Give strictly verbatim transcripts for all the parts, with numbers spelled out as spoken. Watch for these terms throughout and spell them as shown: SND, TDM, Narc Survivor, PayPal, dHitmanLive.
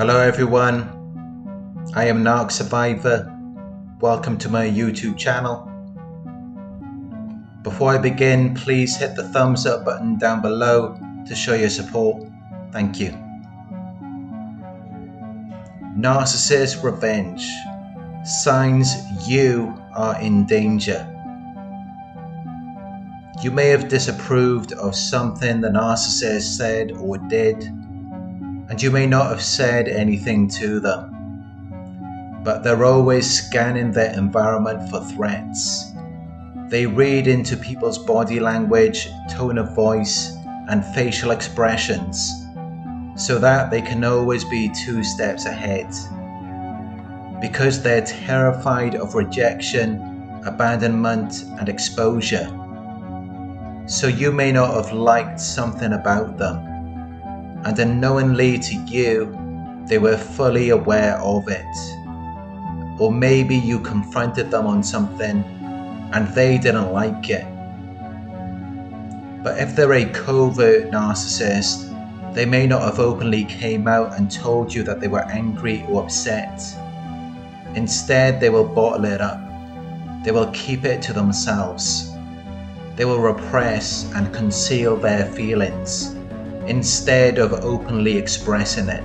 Hello everyone, I am Narc Survivor. Welcome to my YouTube channel. Before I begin, please hit the thumbs up button down below to show your support. Thank you. Narcissist revenge. Signs you are in danger. You may have disapproved of something the narcissist said or did, and you may not have said anything to them, but they're always scanning their environment for threats. They read into people's body language, tone of voice, and facial expressions, so that they can always be two steps ahead. Because they're terrified of rejection, abandonment, and exposure. So you may not have liked something about them, and unknowingly to you, they were fully aware of it. Or maybe you confronted them on something and they didn't like it. But if they're a covert narcissist, they may not have openly came out and told you that they were angry or upset. Instead, they will bottle it up. They will keep it to themselves. They will repress and conceal their feelings, instead of openly expressing it.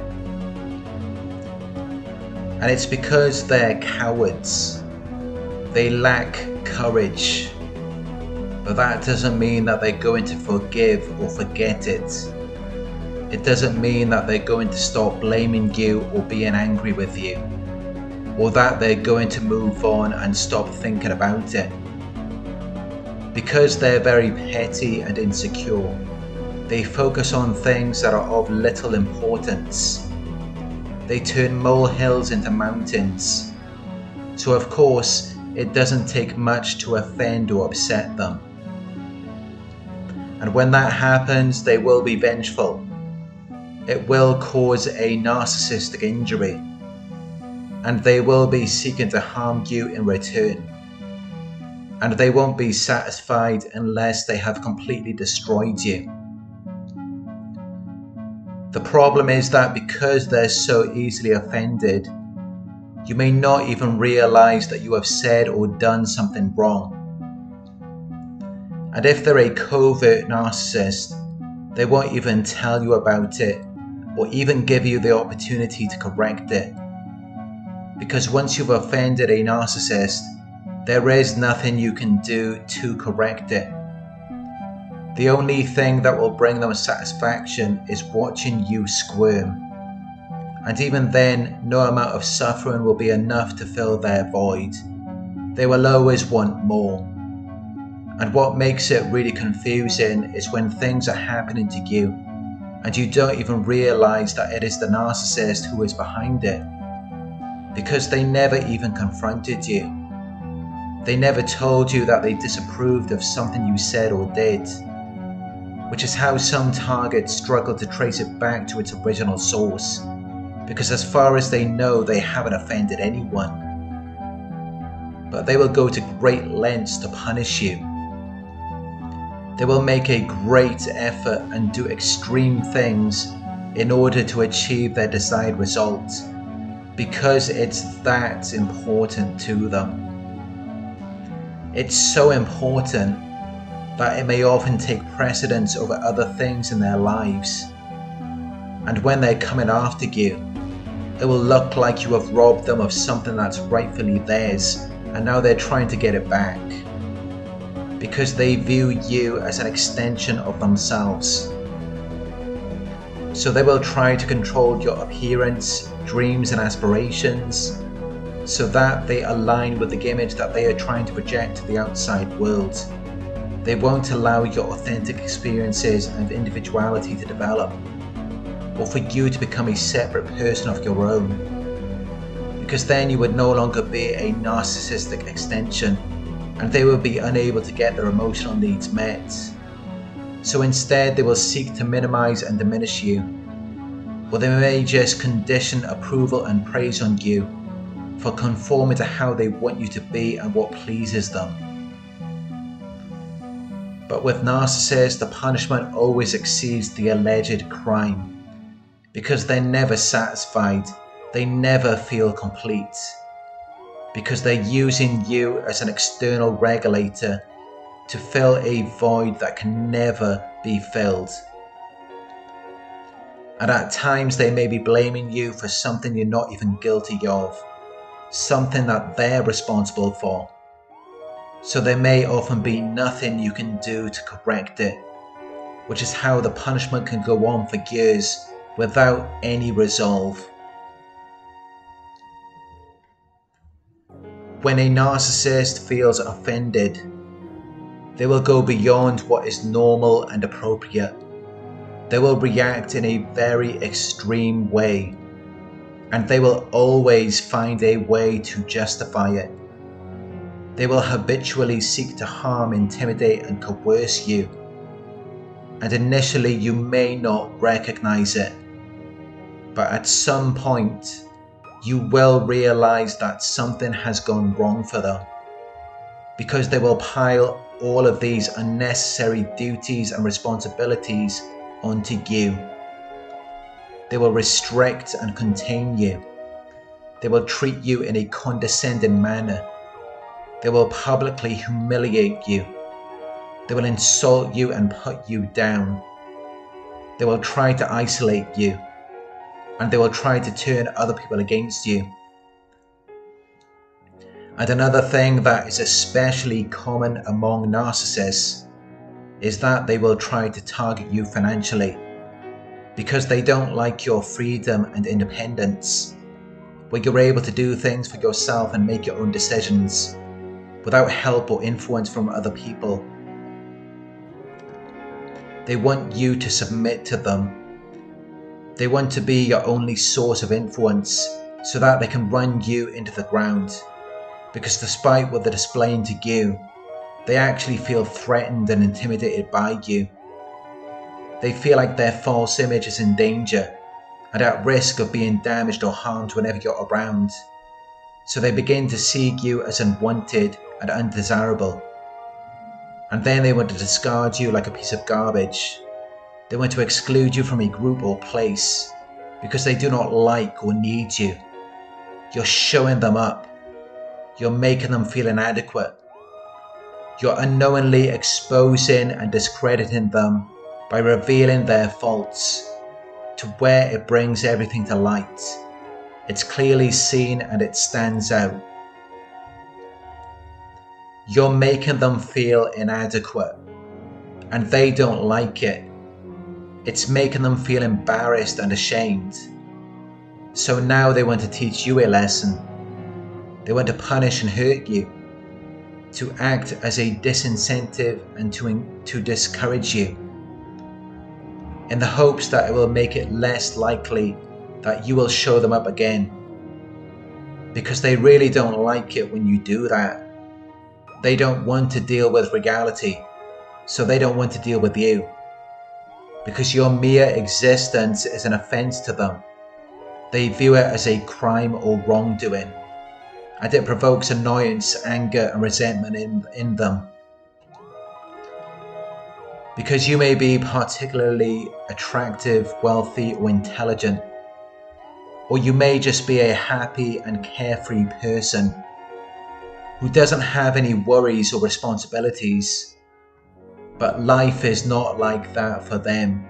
And it's because they're cowards. They lack courage. But that doesn't mean that they're going to forgive or forget it. It doesn't mean that they're going to stop blaming you or being angry with you, or that they're going to move on and stop thinking about it. Because they're very petty and insecure, they focus on things that are of little importance. They turn molehills into mountains. So of course, it doesn't take much to offend or upset them. And when that happens, they will be vengeful. It will cause a narcissistic injury, and they will be seeking to harm you in return. And they won't be satisfied unless they have completely destroyed you. The problem is that because they're so easily offended, you may not even realize that you have said or done something wrong. And if they're a covert narcissist, they won't even tell you about it or even give you the opportunity to correct it. Because once you've offended a narcissist, there is nothing you can do to correct it. The only thing that will bring them satisfaction is watching you squirm. And even then, no amount of suffering will be enough to fill their void. They will always want more. And what makes it really confusing is when things are happening to you, and you don't even realize that it is the narcissist who is behind it. Because they never even confronted you. They never told you that they disapproved of something you said or did. Which is how some targets struggle to trace it back to its original source, because as far as they know, they haven't offended anyone. But they will go to great lengths to punish you. They will make a great effort and do extreme things in order to achieve their desired result, because it's that important to them. It's so important that it may often take precedence over other things in their lives. And when they're coming after you, it will look like you have robbed them of something that's rightfully theirs, and now they're trying to get it back. Because they view you as an extension of themselves. So they will try to control your appearance, dreams, and aspirations, so that they align with the image that they are trying to project to the outside world. They won't allow your authentic experiences and individuality to develop, or for you to become a separate person of your own, because then you would no longer be a narcissistic extension, and they will be unable to get their emotional needs met. So instead, they will seek to minimize and diminish you, or they may just condition approval and praise on you for conforming to how they want you to be and what pleases them. But with narcissists, the punishment always exceeds the alleged crime. because they're never satisfied. They never feel complete because they're using you as an external regulator to fill a void that can never be filled. And at times they may be blaming you for something you're not even guilty of, something that they're responsible for. So there may often be nothing you can do to correct it, which is how the punishment can go on for years without any resolve. When a narcissist feels offended, they will go beyond what is normal and appropriate. They will react in a very extreme way, and they will always find a way to justify it. They will habitually seek to harm, intimidate, and coerce you, and initially you may not recognize it, but at some point you will realize that something has gone wrong for them, because they will pile all of these unnecessary duties and responsibilities onto you. They will restrict and contain you. They will treat you in a condescending manner. They will publicly humiliate you. They will insult you and put you down. They will try to isolate you, and they will try to turn other people against you. And another thing that is especially common among narcissists is that they will try to target you financially because they don't like your freedom and independence, where you're able to do things for yourself and make your own decisions without help or influence from other people. They want you to submit to them. They want to be your only source of influence so that they can run you into the ground, because despite what they're displaying to you, they actually feel threatened and intimidated by you. They feel like their false image is in danger and at risk of being damaged or harmed whenever you're around. So they begin to see you as unwanted and undesirable. And then they want to discard you like a piece of garbage. They want to exclude you from a group or place because they do not like or need you. You're showing them up. You're making them feel inadequate. You're unknowingly exposing and discrediting them by revealing their faults to where it brings everything to light. It's clearly seen and it stands out. You're making them feel inadequate and they don't like it. It's making them feel embarrassed and ashamed. So now they want to teach you a lesson. They want to punish and hurt you, to act as a disincentive and to, to discourage you, in the hopes that it will make it less likely that you will show them up again. Because they really don't like it when you do that. They don't want to deal with reality, so they don't want to deal with you. Because your mere existence is an offense to them. They view it as a crime or wrongdoing, and it provokes annoyance, anger and resentment in, in them. Because you may be particularly attractive, wealthy or intelligent, or you may just be a happy and carefree person who doesn't have any worries or responsibilities, but life is not like that for them,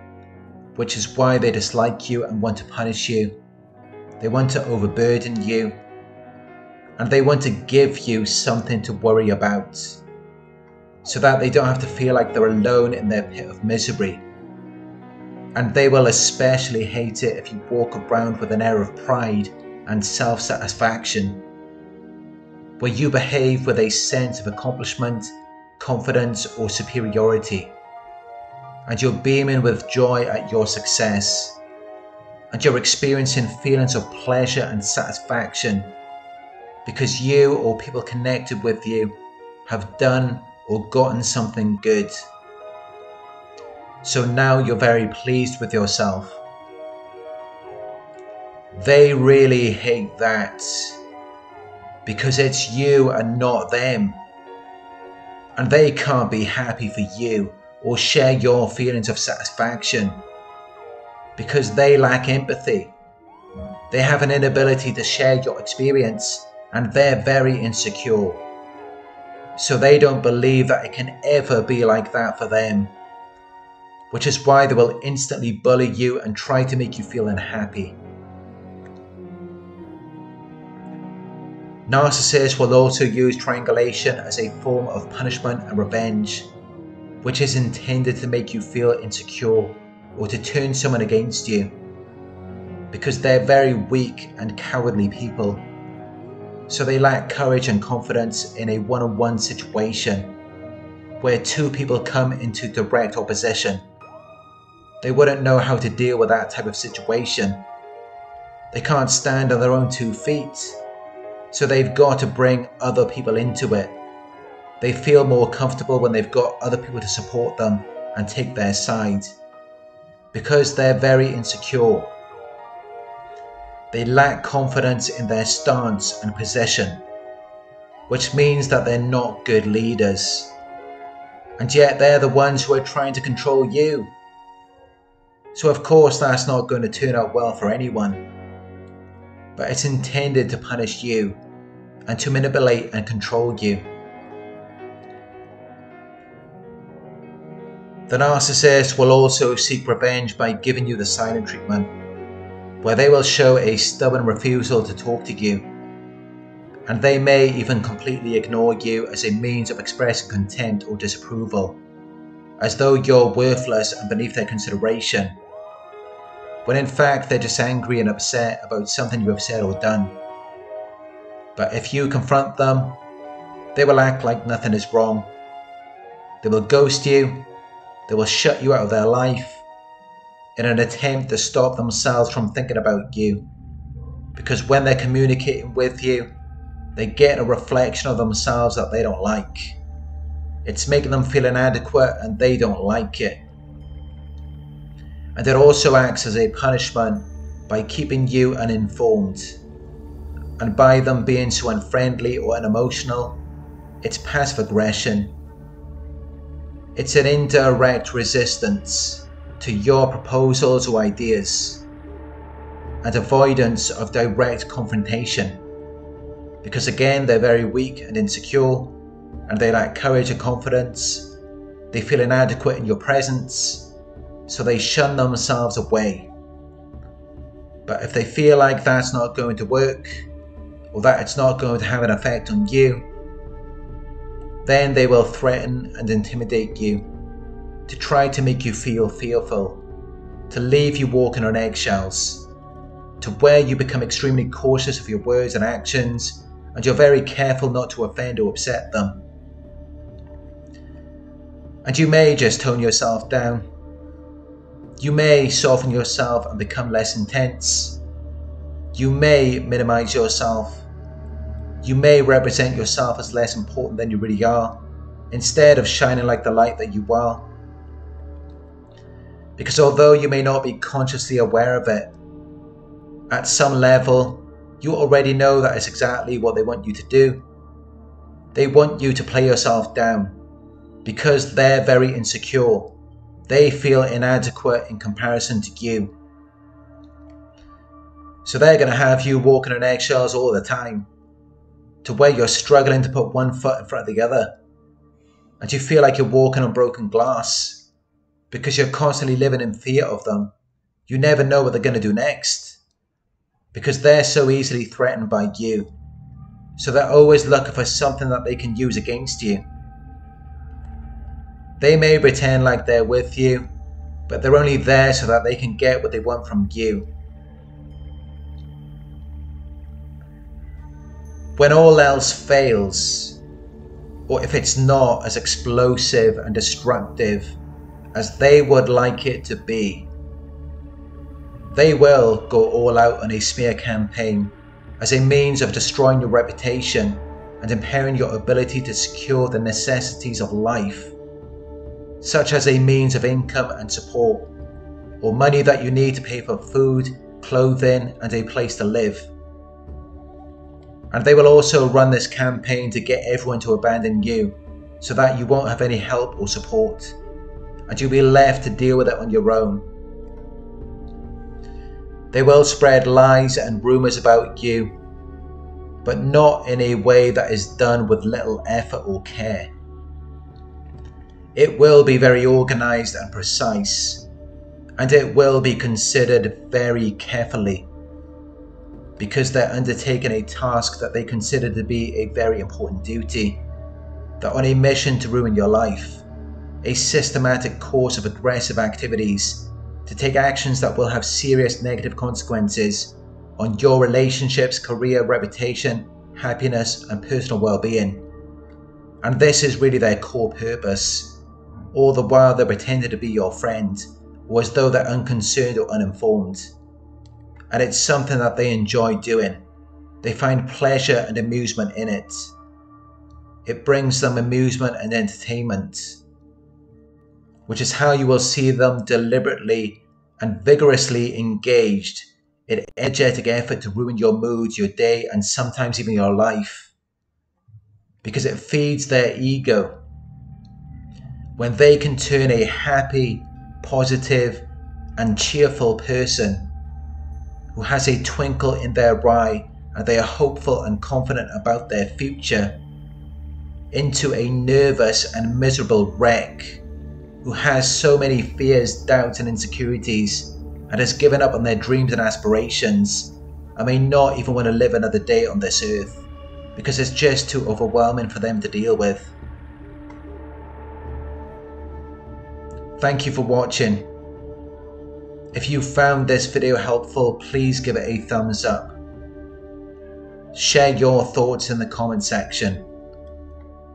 which is why they dislike you and want to punish you. They want to overburden you, and they want to give you something to worry about so that they don't have to feel like they're alone in their pit of misery. And they will especially hate it if you walk around with an air of pride and self-satisfaction, where you behave with a sense of accomplishment, confidence or superiority, and you're beaming with joy at your success, and you're experiencing feelings of pleasure and satisfaction because you or people connected with you have done or gotten something good. So now you're very pleased with yourself. They really hate that because it's you and not them. And they can't be happy for you or share your feelings of satisfaction. because they lack empathy. They have an inability to share your experience, and they're very insecure. So they don't believe that it can ever be like that for them, which is why they will instantly bully you and try to make you feel unhappy. Narcissists will also use triangulation as a form of punishment and revenge, which is intended to make you feel insecure or to turn someone against you, because they're very weak and cowardly people. So they lack courage and confidence in a one-on-one situation where two people come into direct opposition. They wouldn't know how to deal with that type of situation. They can't stand on their own two feet, so they've got to bring other people into it. They feel more comfortable when they've got other people to support them and take their side, because they're very insecure. They lack confidence in their stance and position, which means that they're not good leaders. And yet they're the ones who are trying to control you. So of course that's not going to turn out well for anyone. But it's intended to punish you and to manipulate and control you. The narcissist will also seek revenge by giving you the silent treatment, where they will show a stubborn refusal to talk to you, and they may even completely ignore you as a means of expressing contempt or disapproval, as though you're worthless and beneath their consideration, when in fact they're just angry and upset about something you have said or done. But if you confront them, they will act like nothing is wrong. They will ghost you, they will shut you out of their life, in an attempt to stop themselves from thinking about you. Because when they're communicating with you, they get a reflection of themselves that they don't like. It's making them feel inadequate and they don't like it. And it also acts as a punishment by keeping you uninformed. And by them being so unfriendly or unemotional, it's passive aggression. It's an indirect resistance to your proposals or ideas, and avoidance of direct confrontation, because again they're very weak and insecure, and they lack courage and confidence. They feel inadequate in your presence, so they shun themselves away. But if they feel like that's not going to work, or that it's not going to have an effect on you, then they will threaten and intimidate you, to try to make you feel fearful, to leave you walking on eggshells, to where you become extremely cautious of your words and actions, and you're very careful not to offend or upset them. And you may just tone yourself down. You may soften yourself and become less intense. You may minimize yourself. You may represent yourself as less important than you really are, instead of shining like the light that you are. Because although you may not be consciously aware of it, at some level, you already know that it's exactly what they want you to do. They want you to play yourself down, because they're very insecure. They feel inadequate in comparison to you. So they're going to have you walking on eggshells all the time, to where you're struggling to put one foot in front of the other, and you feel like you're walking on broken glass, because you're constantly living in fear of them. You never know what they're going to do next, because they're so easily threatened by you. So they're always looking for something that they can use against you. They may pretend like they're with you, but they're only there so that they can get what they want from you. When all else fails, or if it's not as explosive and destructive as they would like it to be, they will go all out on a smear campaign as a means of destroying your reputation and impairing your ability to secure the necessities of life, such as a means of income and support, or money that you need to pay for food, clothing, and a place to live. And they will also run this campaign to get everyone to abandon you, so that you won't have any help or support, and you'll be left to deal with it on your own. They will spread lies and rumours about you, but not in a way that is done with little effort or care. It will be very organised and precise, and it will be considered very carefully, because they're undertaking a task that they consider to be a very important duty. They're on a mission to ruin your life, a systematic course of aggressive activities, to take actions that will have serious negative consequences on your relationships, career, reputation, happiness, and personal well-being. And this is really their core purpose, all the while they're pretending to be your friend, or as though they're unconcerned or uninformed. And it's something that they enjoy doing. They find pleasure and amusement in it. It brings them amusement and entertainment, which is how you will see them deliberately and vigorously engaged in an energetic effort to ruin your mood, your day, and sometimes even your life, because it feeds their ego. When they can turn a happy, positive, and cheerful person who has a twinkle in their eye and they are hopeful and confident about their future into a nervous and miserable wreck who has so many fears, doubts, and insecurities, and has given up on their dreams and aspirations, and may not even want to live another day on this earth, because it's just too overwhelming for them to deal with. Thank you for watching. If you found this video helpful, please give it a thumbs up. Share your thoughts in the comment section.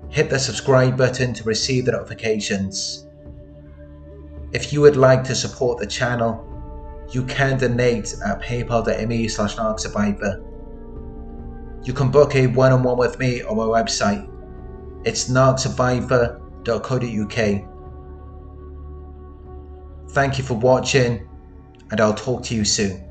Hit the subscribe button to receive the notifications. If you would like to support the channel, you can donate at paypal dot me slash narc survivor. You can book a one-on-one with me on my website. It's narc survivor dot co dot U K. Thank you for watching, and I'll talk to you soon.